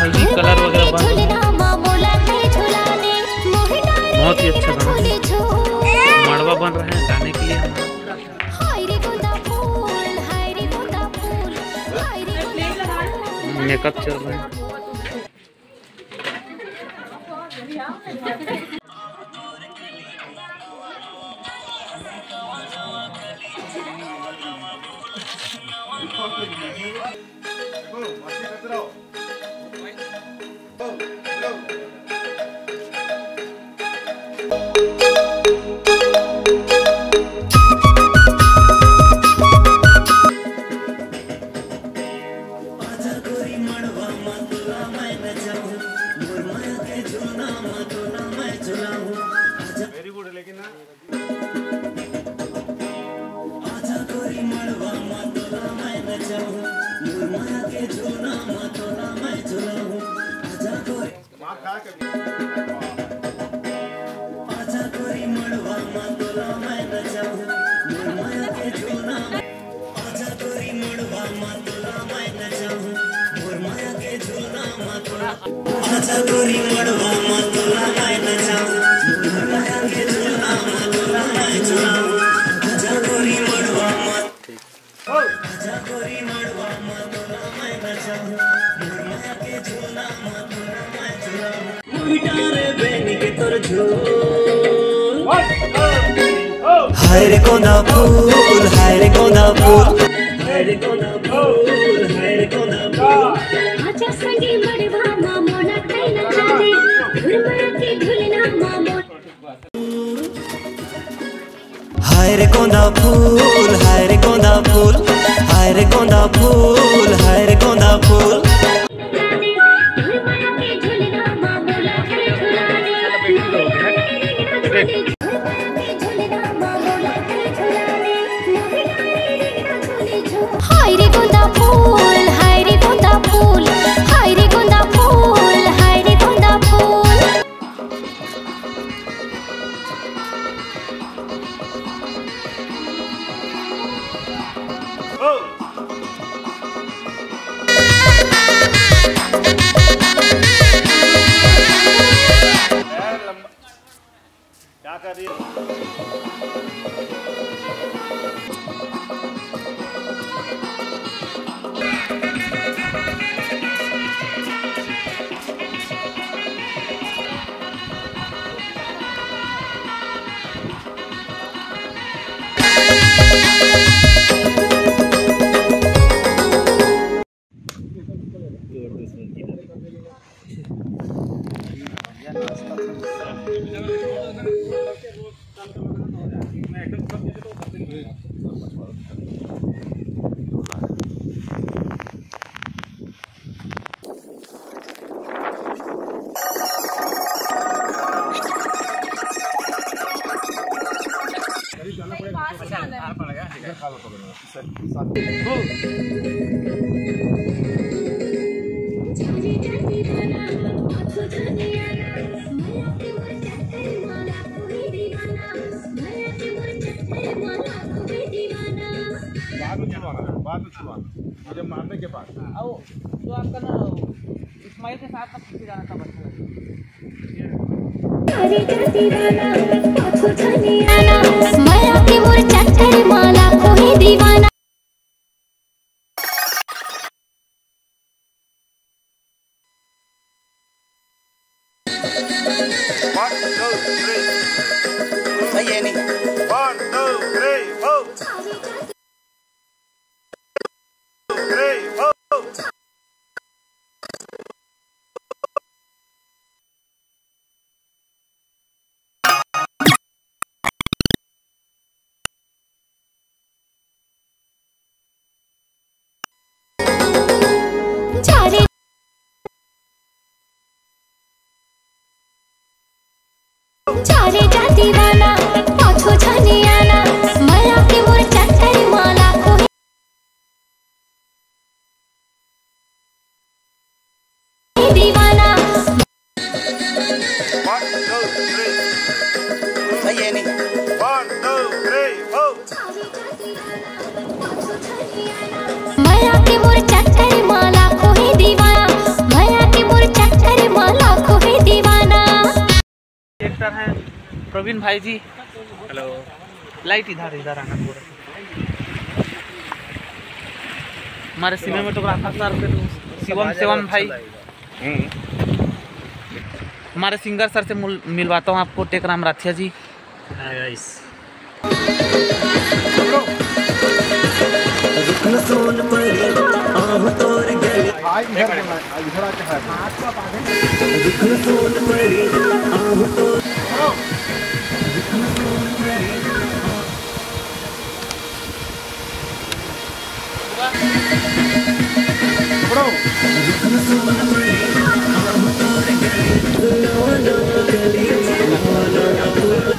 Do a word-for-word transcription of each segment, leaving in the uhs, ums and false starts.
हल्दी कलर वगैरह बहुत ही अच्छा बना है। मड़वा बन रहे हैं गाने के लिए। मेकअप चल रहा है। Very good. लेकिन ना आजा गोरी मड़वा मा तोला मैं नचाहूं, मोर माया के झूला मा तोला मैं झुलाऊं। आजा गोरी मां खा के आजा गोरी मड़वा मा तोला मैं नचाहूं, मोर माया के झूला। आजा गोरी मड़वा मा तोला मैं नचाहूं, मोर माया के झूला मा तोला। आजा गोरी मड़वा मा तोला मैं नचाहूं। हाय रे गोंदा फूल, हाय रे गोंदा फूल, हाय रे गोंदा फूल, हाय रे गोंदा फूल। आजा संगे मड़वा मा मोला तै नचावे, घुरमर के झुलना मा मोला। हाय रे गोंदा फूल, हाय रे गोंदा फूल, हाय रे गोंदा फूल, हाय रे गोंदा फूल। हाय रे गोंदा फूल, हाय रे गोंदा फूल, हाय रे गोंदा फूल, हाय रे गोंदा फूल। ओ मुझे मारने के बाद आओ तो आपका ना इस्माइल के साथ तक पीछे जाना था बच्चा। जाने जा दीवाना, पाछो जाने आना, माया के मोर चक्कर। एक्टर हैं प्रवीण भाई जी। हेलो, लाइट इधर इधर आना पूरा। हमारे सिनेमेटोग्राफर सर शिवम शिवम भाई, हमारे सिंगर सर से मिलवाता हूँ आपको, टेकराम राथिया जी। हाय गाइस,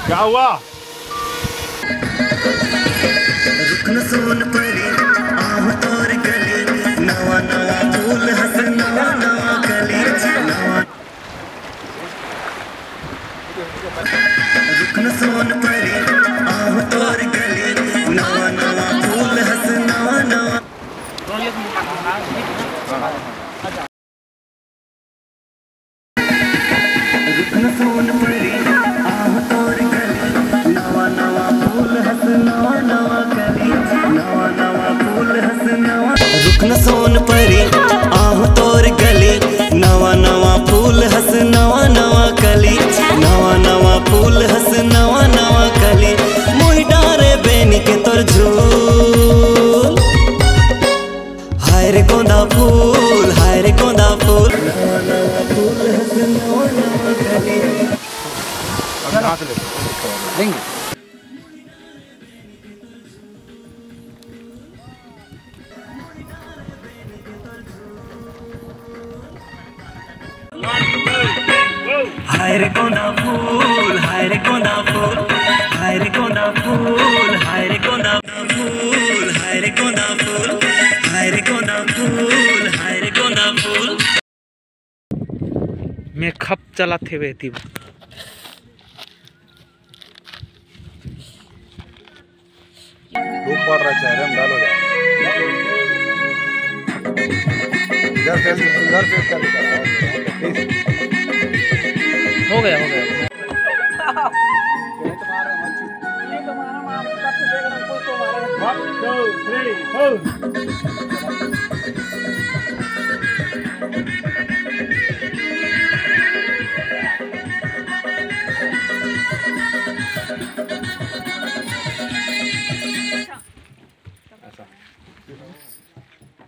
क्या हुआ? हाय रे गोंदा फूल, हाय रे गोंदा फूल। हाय रे गोंदा फूल, हाय रे गोंदा फूल, हाय रे गोंदा फूल, हाय रे गोंदा फूल, हाय रे गोंदा फूल, हाय रे गोंदा फूल, हाय रे गोंदा फूल। मैं खप चला थे बेटी। धूप पड़ रहा है, हम डालो जाए। इधर पे इधर पे कर हो गया हो गया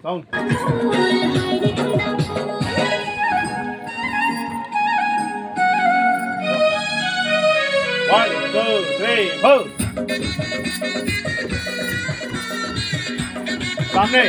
साउंड सामने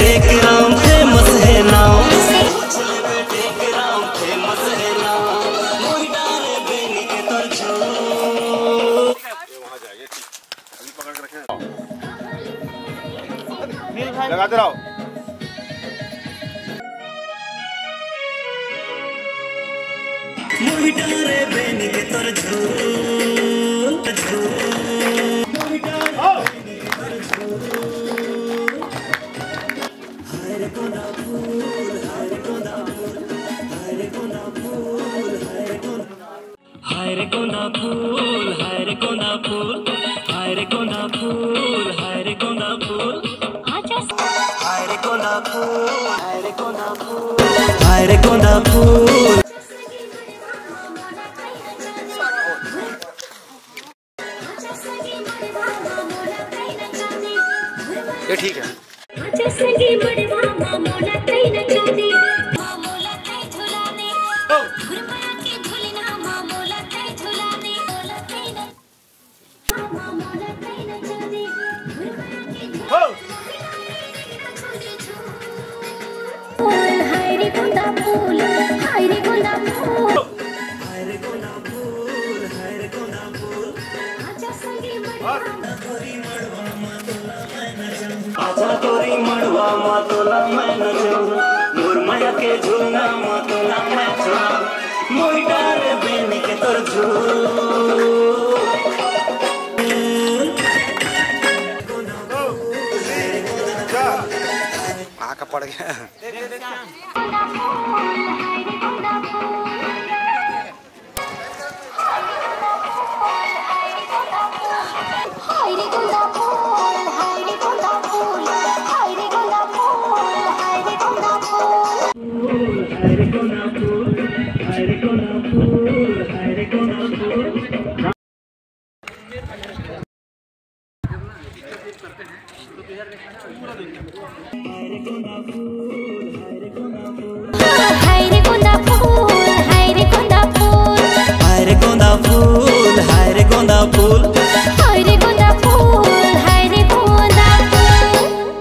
टेकराम फेमस है नाम, टेकराम लगाते रहो। हाय रे गोंदा फूल, हाय रे गोंदा फूल, हाय रे गोंदा फूल, हाय रे गोंदा फूल, हाय रे गोंदा फूल, हाय रे गोंदा फूल, हाय रे गोंदा फूल। ये ठीक है। आजा गोरी मड़वा मा तोला मैं नचाहूं, मोर माया के झूलना मा तोला मैं नचाहूं, मोई डार बेन के तोर झूल। आ का पड़ गया